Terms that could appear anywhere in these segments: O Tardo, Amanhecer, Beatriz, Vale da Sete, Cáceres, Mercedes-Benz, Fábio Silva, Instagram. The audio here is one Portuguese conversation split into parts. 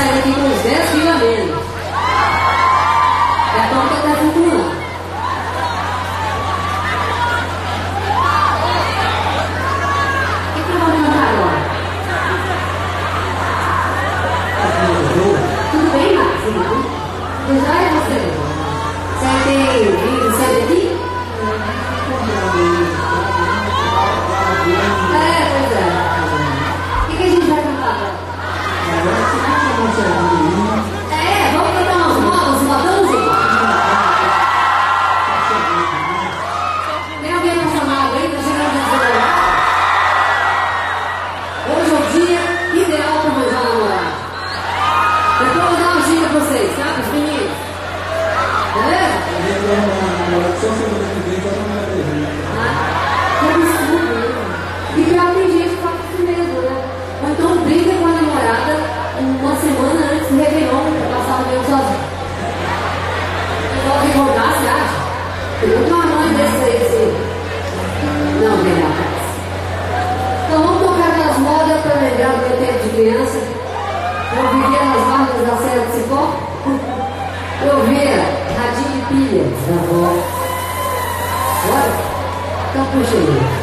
sair daqui com uns 10 mil a menos. É a porta está funcionando. O que eu vou levantar agora? Tudo bem, Marcos? Tudo já é você? Você tem vindo sair daqui? É, pois é. O que a gente vai cantar agora? É, vamos cantar umas modas, modãos? Tem alguém emocionado aí? Tá chegando nesse lugar? Hoje é o dia ideal para arranjar namorado. Depois eu vou dar uma dica pra vocês, sabe? Os meninos. Beleza? E já tem gente que fala com medo, né? Ou então briga com a namorada. Uma semana antes do Réveillon, eu passava meio sozinho. Eu vou recordar, você acha? Pergunta uma mãe desse. Não, melhor. Então vamos tocar aquelas modas para lembrar do meu tempo de criança. Eu vivia nas marcas da Serra do Cipó. Eu via radinho de pilha da avó. Bora? Então puxa aí.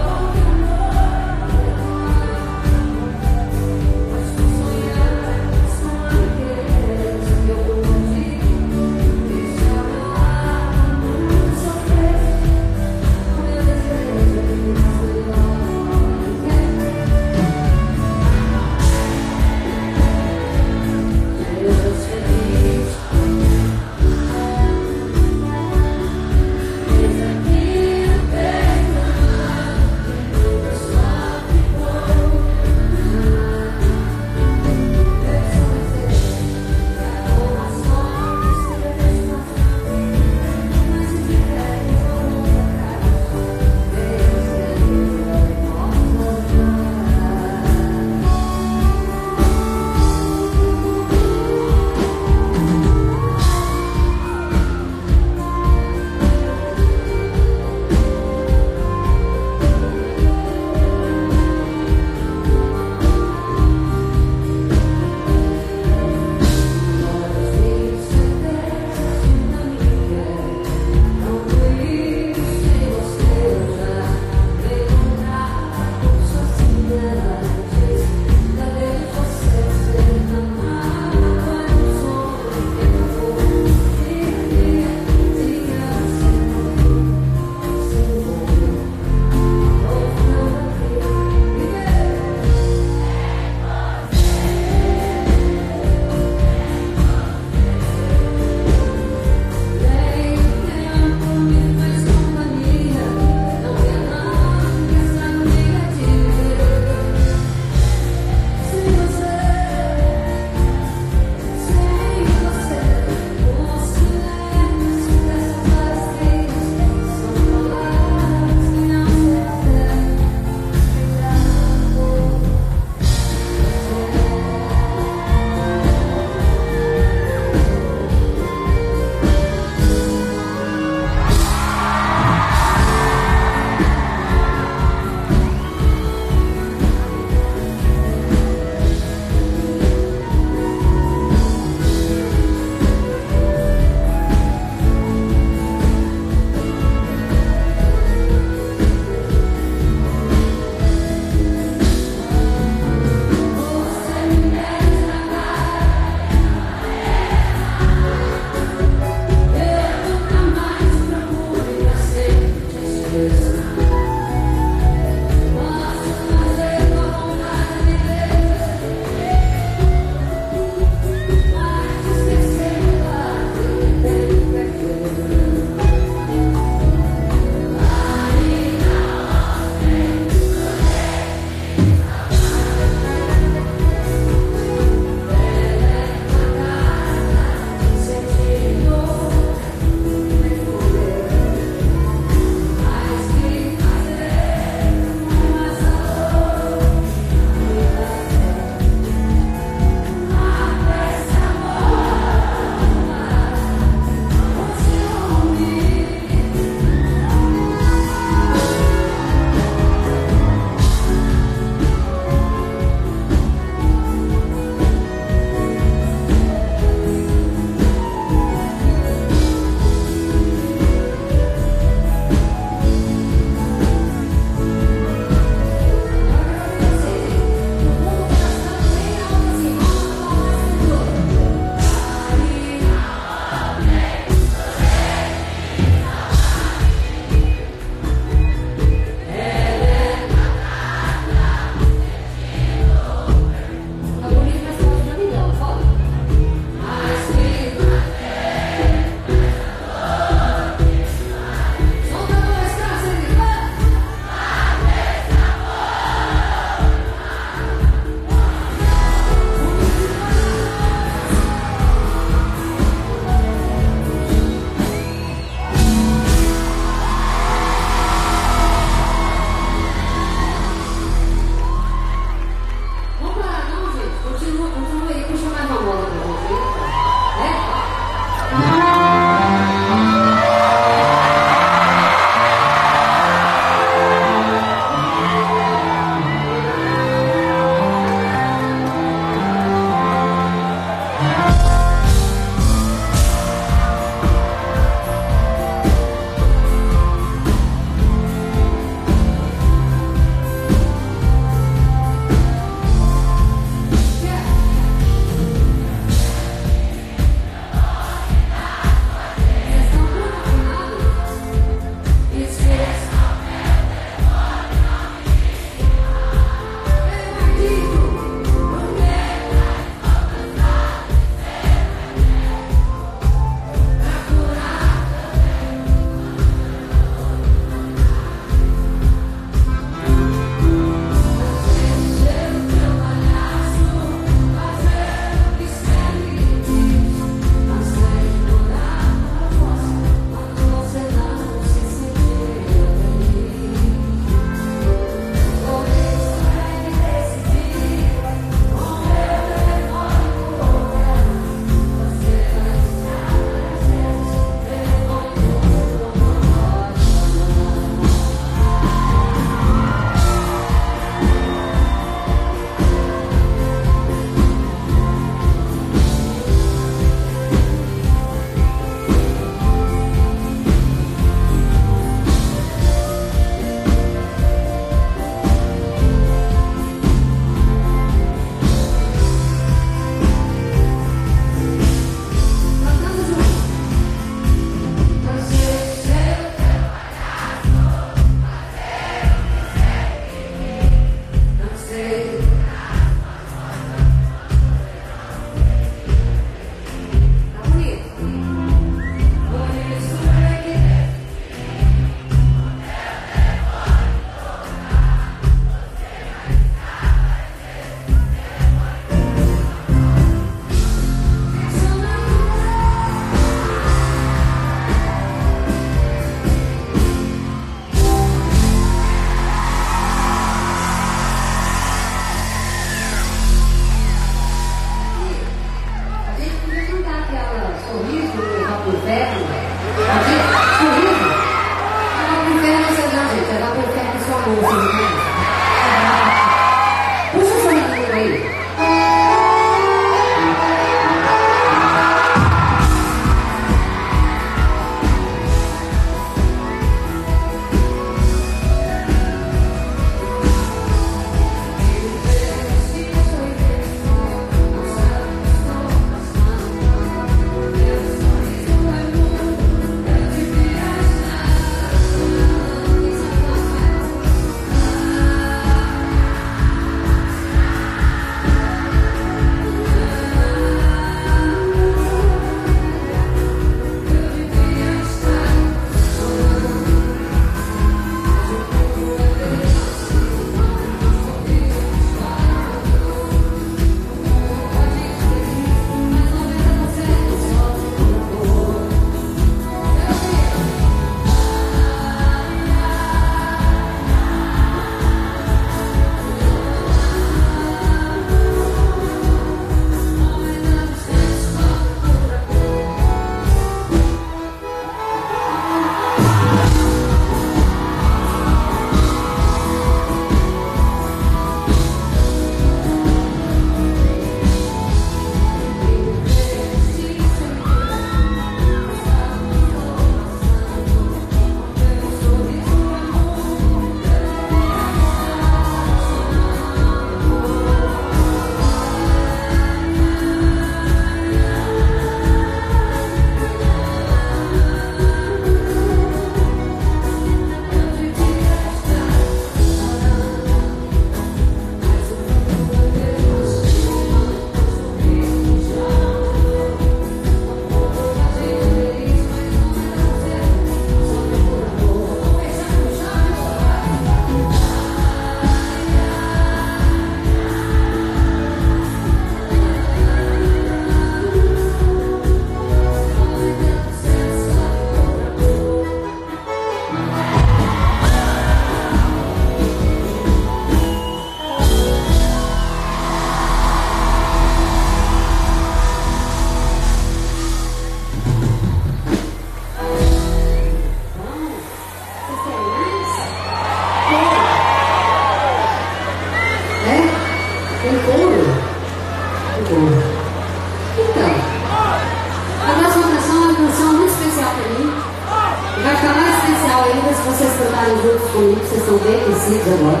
bonito, vocês são bem conhecidos agora.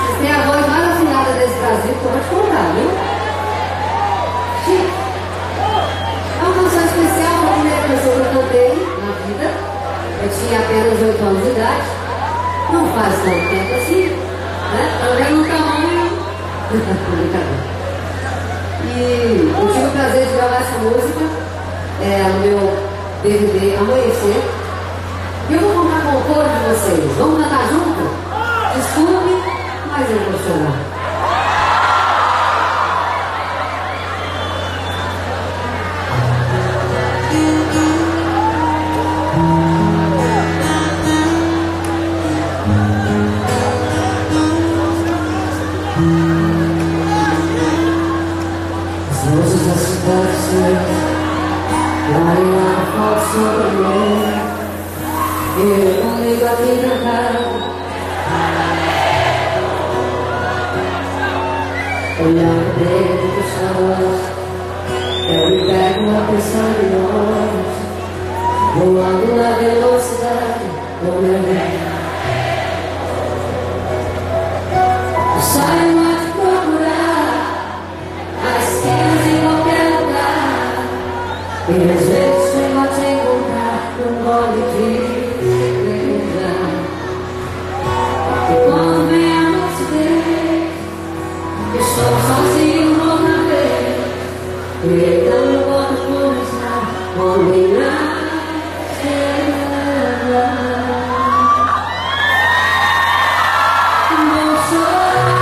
Vocês têm a voz mais afinada desse Brasil, que eu vou te contar, viu? Chico. É uma canção especial, a primeira canção que eu cantei na vida. Eu tinha apenas 8 anos de idade. Não faz tanto tempo assim, né? Também no tamanho. E eu tive o prazer de gravar essa música no meu DVD Amanhecer. E eu vou contar com o coro de vocês. Vamos cantar junto? Desculpe, mas eu vou chorar. As luzes da cidade cedo caem na foto sobre mim. E eu comigo a me cantar. Olhar o preto dos salões, eu me pego uma pessoa de longe, voando na velocidade do meu bem. Eu saio a te procurar, as esquinas em qualquer lugar, e às vezes chego a te encontrar num gole de verdade. E quando vem a noite dentro, estou sozinho outra vez, e então eu posso começar a combinar sem nada. Não chora.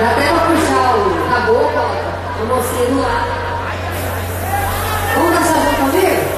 Dá até pra puxar o caboclo, o mocinho lá. Vamos dançar junto comigo?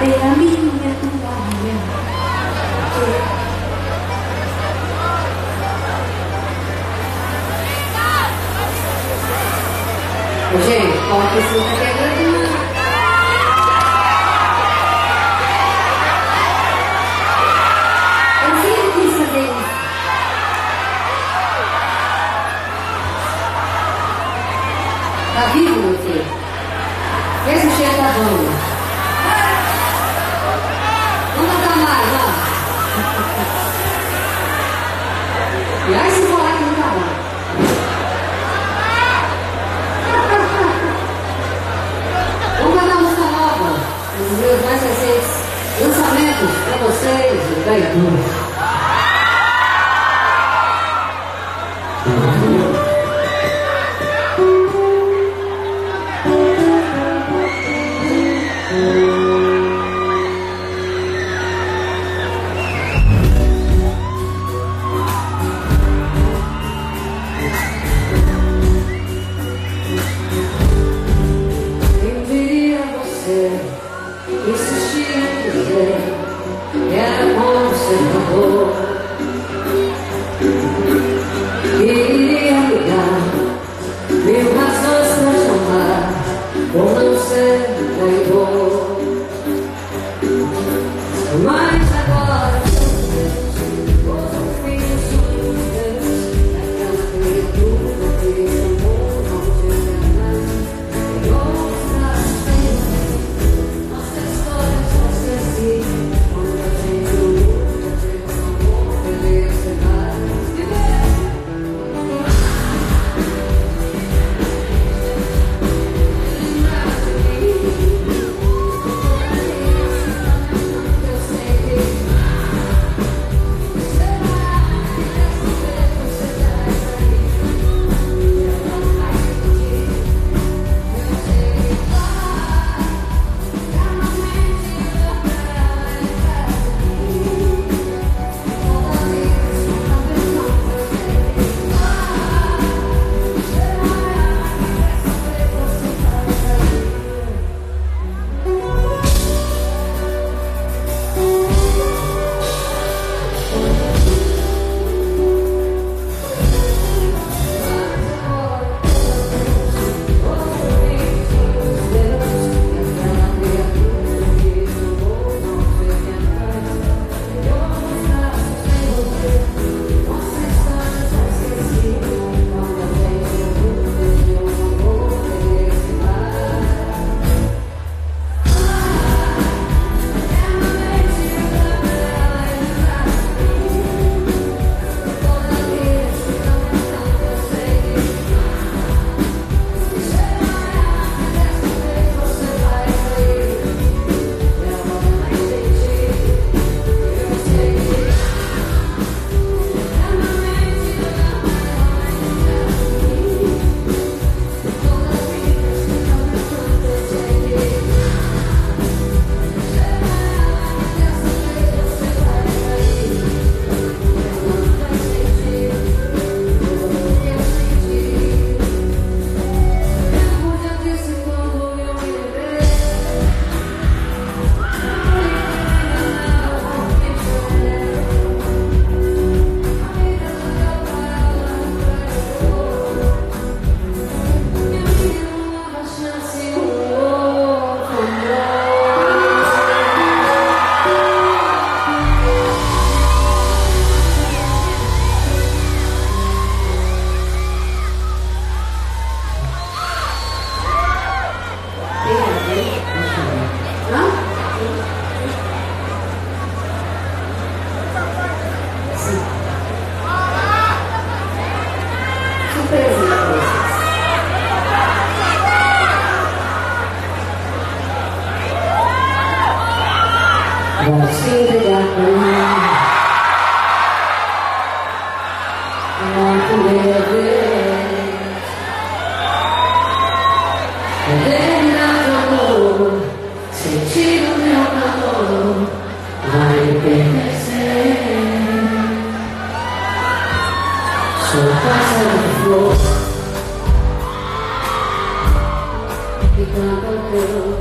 ver a minha toalha. Que... Gente, coloca esse lugar que é grande. Eu sempre quis fazer isso. Tá vivo, meu filho? Mesmo cheiro tá bom. E aí se falar que não tá lá. Vamos mandar música nova. Os meus mais recentes lançamentos pra vocês. Da Ibu. E quando eu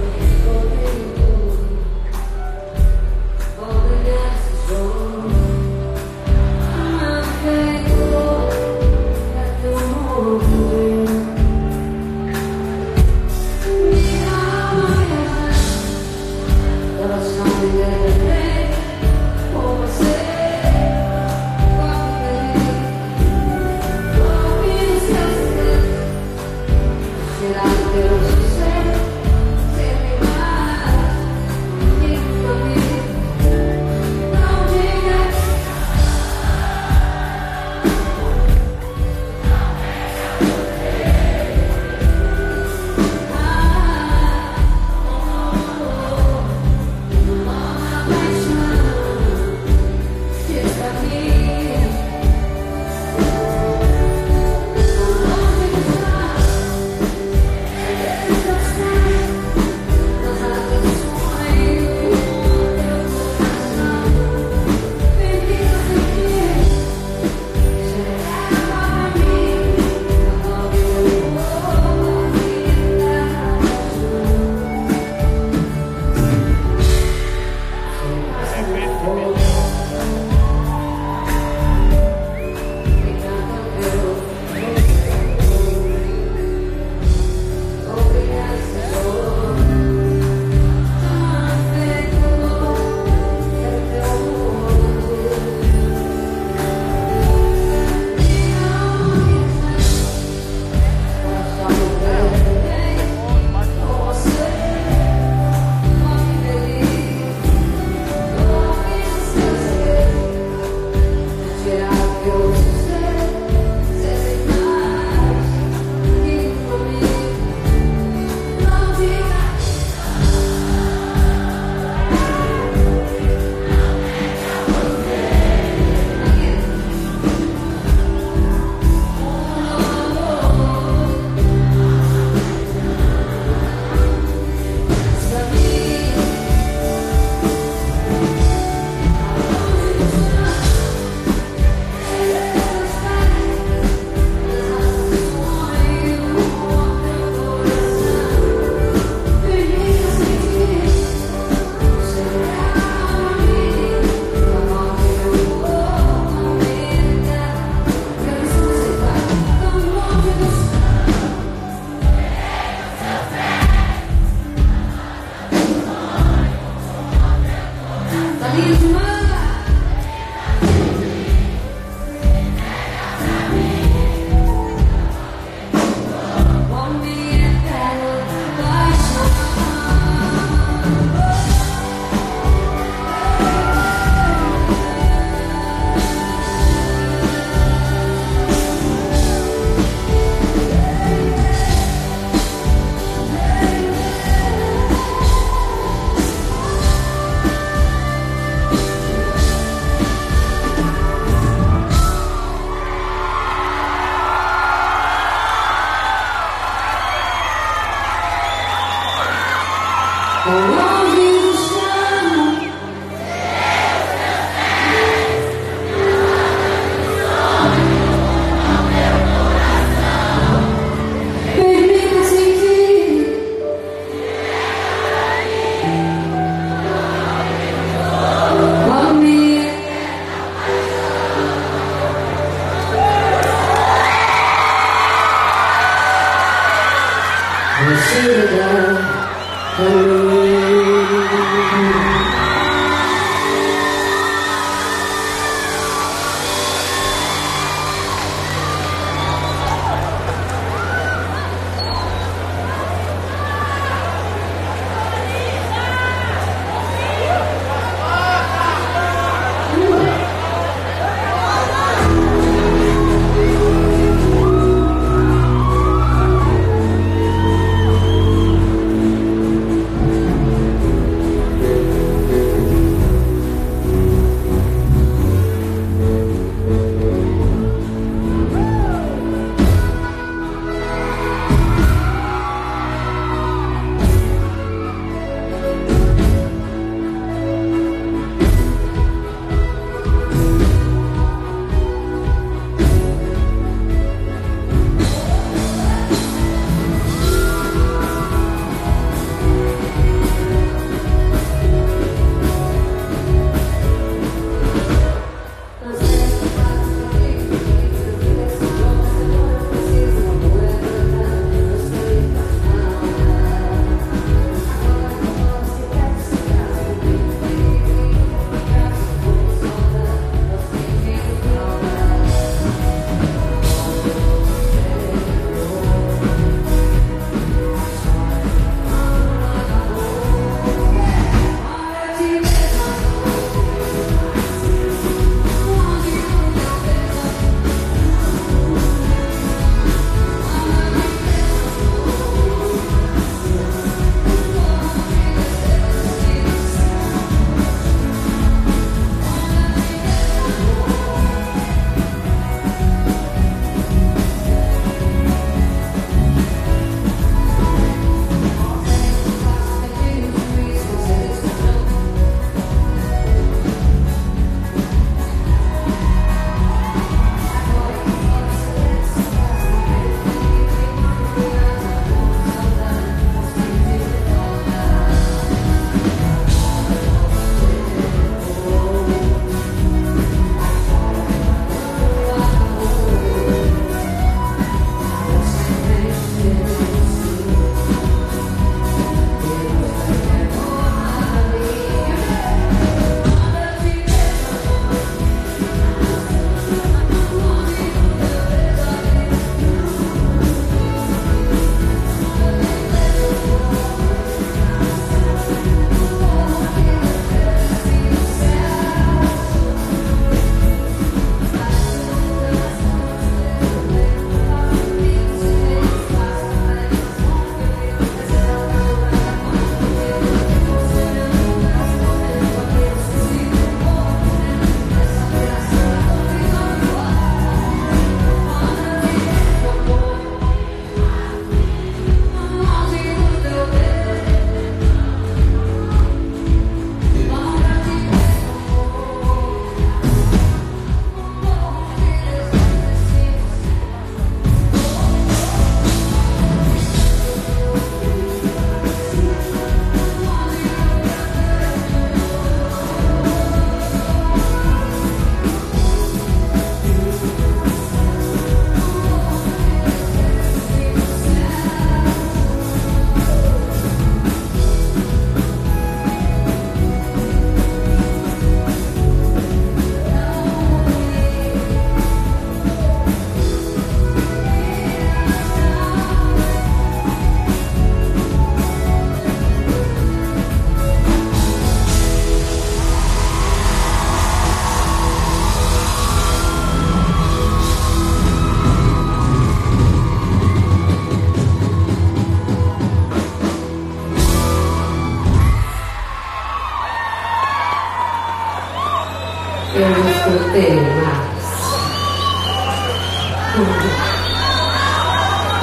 Deixa eu aproveitar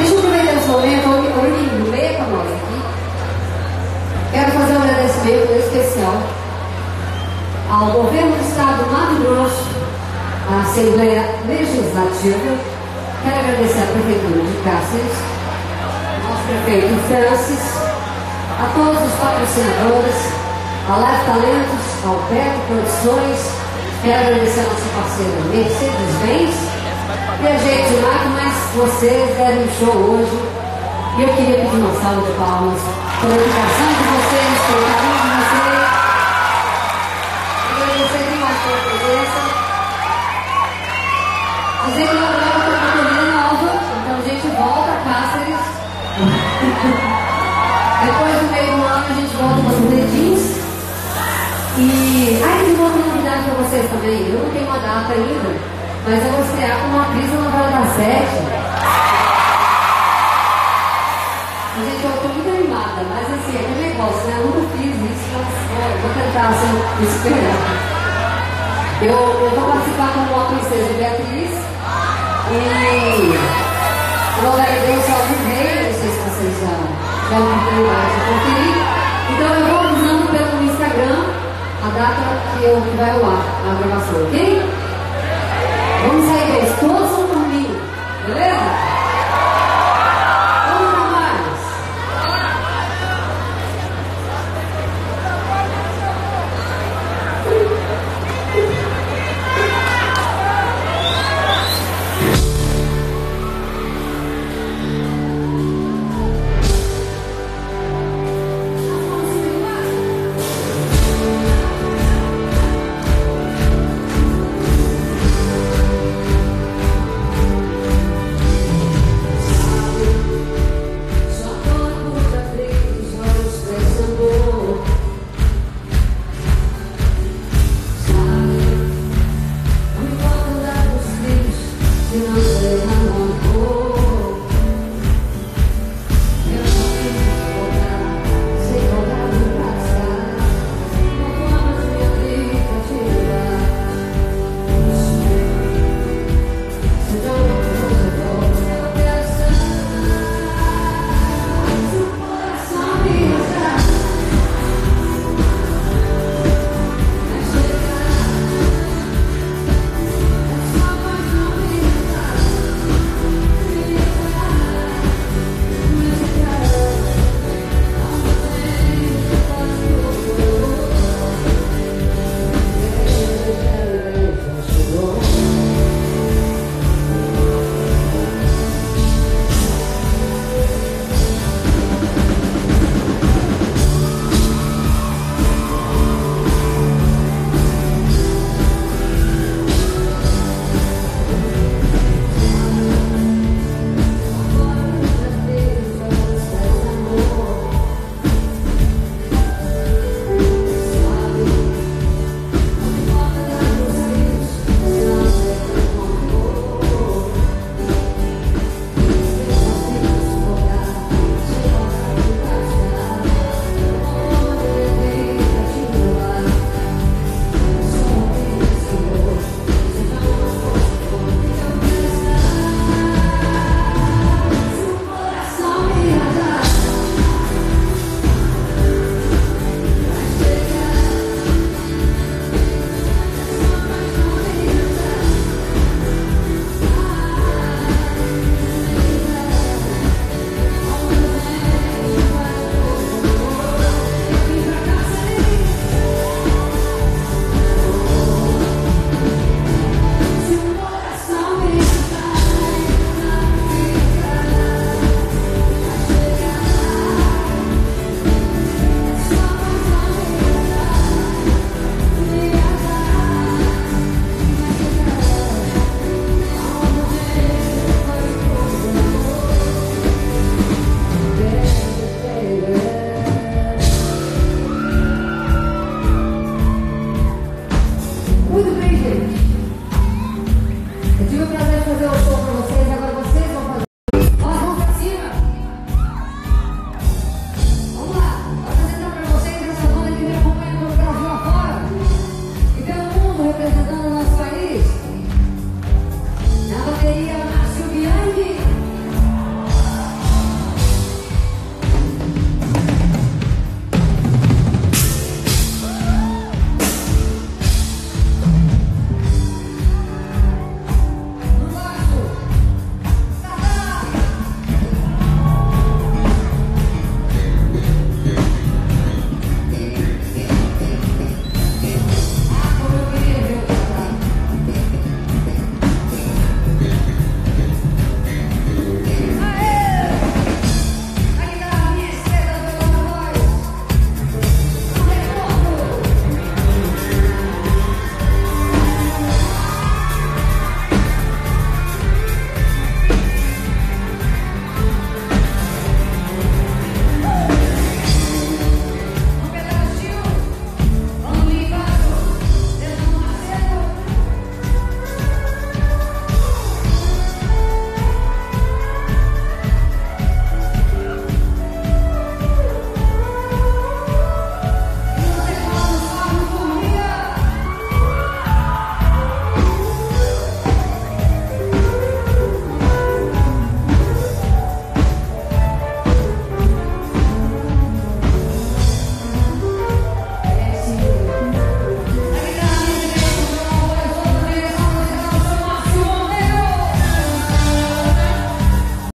esse momento, alguém lê para nós aqui. Quero fazer uma Assembleia Legislativa. Quero agradecer à Prefeitura de Cáceres, ao nosso prefeito Francis, a todos os patrocinadores, a Live Talentos, ao Beto Produções. Quero agradecer a nossa parceira Mercedes-Benz. Gente, mas vocês deram um show hoje. E eu queria pedir uma salva de palmas pela educação de vocês, pelo carinho de vocês. Agradecer demais pela presença. Dizer que o programa está na TV Nova, então a gente volta a Cáceres. Depois do meio do ano a gente volta com os dedinhos. E tem uma novidade para vocês também. Eu não tenho uma data ainda, mas eu vou estrear com uma atriz na Vale da Sete. Eu estou muito animada, mas assim, é um negócio, né? Eu nunca fiz isso, mas vou tentar esperar. Eu vou participar como a princesa Beatriz e vou agradecer só de rei, não sei se vocês já vão ter mais de conferir. Então eu vou avisando pelo Instagram a data que vai ao ar na gravação, ok? Vamos sair deles, todos são por mim, beleza?